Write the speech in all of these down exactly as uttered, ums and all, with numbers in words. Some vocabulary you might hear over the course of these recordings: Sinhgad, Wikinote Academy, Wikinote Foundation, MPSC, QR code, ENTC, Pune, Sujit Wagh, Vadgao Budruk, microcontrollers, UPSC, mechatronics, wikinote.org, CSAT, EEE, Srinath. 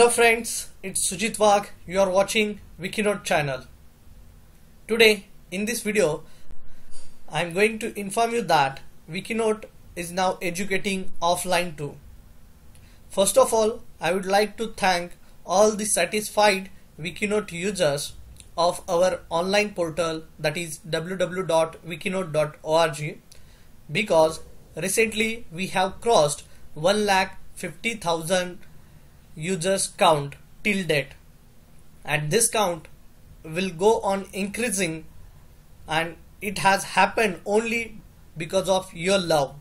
Hello friends, it's Sujit Wagh. You are watching Wikinote channel. Today in this video I am going to inform you that Wikinote is now educating offline too. First of all, I would like to thank all the satisfied Wikinote users of our online portal, that is w w w dot wikinote dot org, because recently we have crossed one lakh fifty thousand users count till date, and this count will go on increasing, and it has happened only because of your love.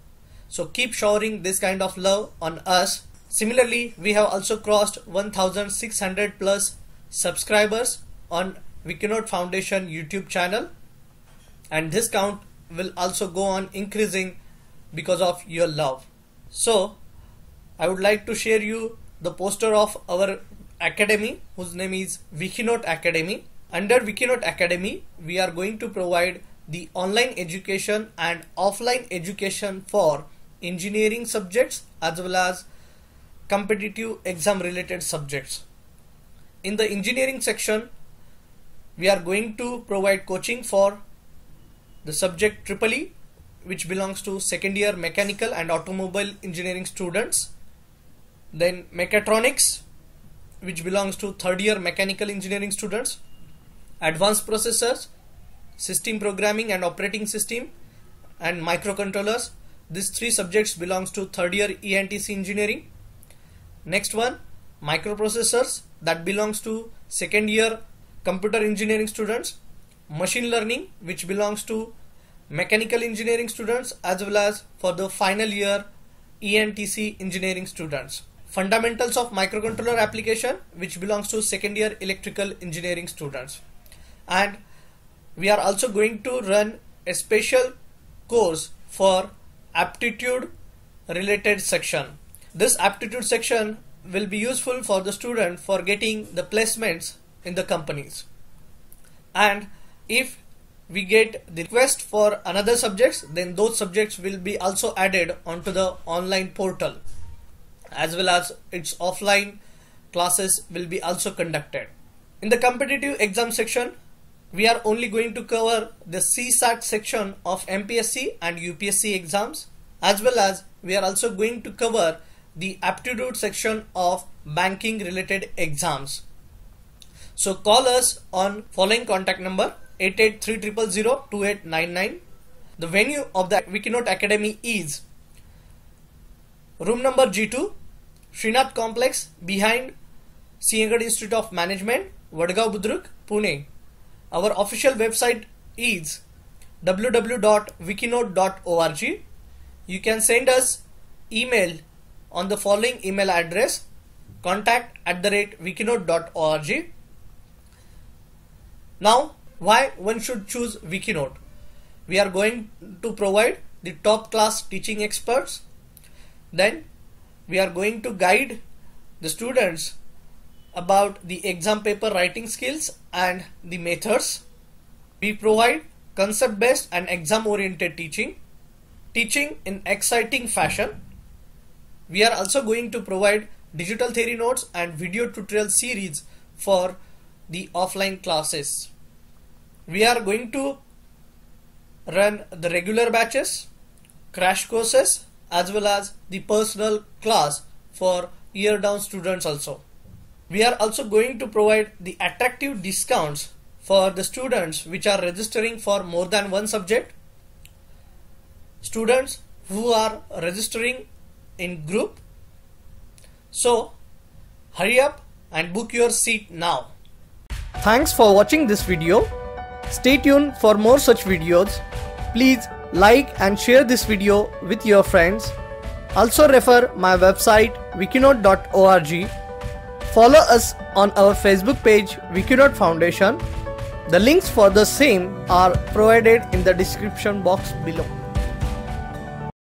So keep showering this kind of love on us. Similarly, we have also crossed one thousand six hundred plus subscribers on Wikinote Foundation YouTube channel, and this count will also go on increasing because of your love. So I would like to share you the poster of our academy, whose name is Wikinote Academy. Under Wikinote Academy, we are going to provide the online education and offline education for engineering subjects as well as competitive exam related subjects. In the engineering section, we are going to provide coaching for the subject triple E, which belongs to second year mechanical and automobile engineering students. Then mechatronics, which belongs to third year mechanical engineering students. Advanced processors, system programming and operating system, and microcontrollers. These three subjects belongs to third year E N T C engineering. Next one, microprocessors, that belongs to second year computer engineering students. Machine learning, which belongs to mechanical engineering students as well as for the final year E N T C engineering students. Fundamentals of microcontroller application, which belongs to second year electrical engineering students. And we are also going to run a special course for aptitude related section. This aptitude section will be useful for the student for getting the placements in the companies. And if we get the request for another subjects, then those subjects will be also added onto the online portal, as well as its offline classes will be also conducted. In the competitive exam section, we are only going to cover the C SAT section of M P S C and U P S C exams, as well as we are also going to cover the aptitude section of banking related exams. So call us on following contact number eight eight three triple zero two eight nine nine. The venue of the Wikinote Academy is room number G two, Srinath complex behind Sinhgad Institute of Management, Vadgao Budruk, Pune. Our official website is w w w dot wikinote dot org. You can send us email on the following email address: contact at the rate wikinote dot org. Now, why one should choose Wikinote? We are going to provide the top class teaching experts. Then we are going to guide the students about the exam paper writing skills and the methods. We provide concept based and exam oriented teaching, teaching in exciting fashion. We are also going to provide digital theory notes and video tutorial series for the offline classes. We are going to run the regular batches, crash courses, as well as the personal class for year down students also. We are also going to provide the attractive discounts for the students which are registering for more than one subject, students who are registering in group. So hurry up and book your seat now. Thanks for watching this video. Stay tuned for more such videos. Please like and share this video with your friends. Also refer my website wikinote dot org. Follow us on our Facebook page Wikinote Foundation. The links for the same are provided in the description box below.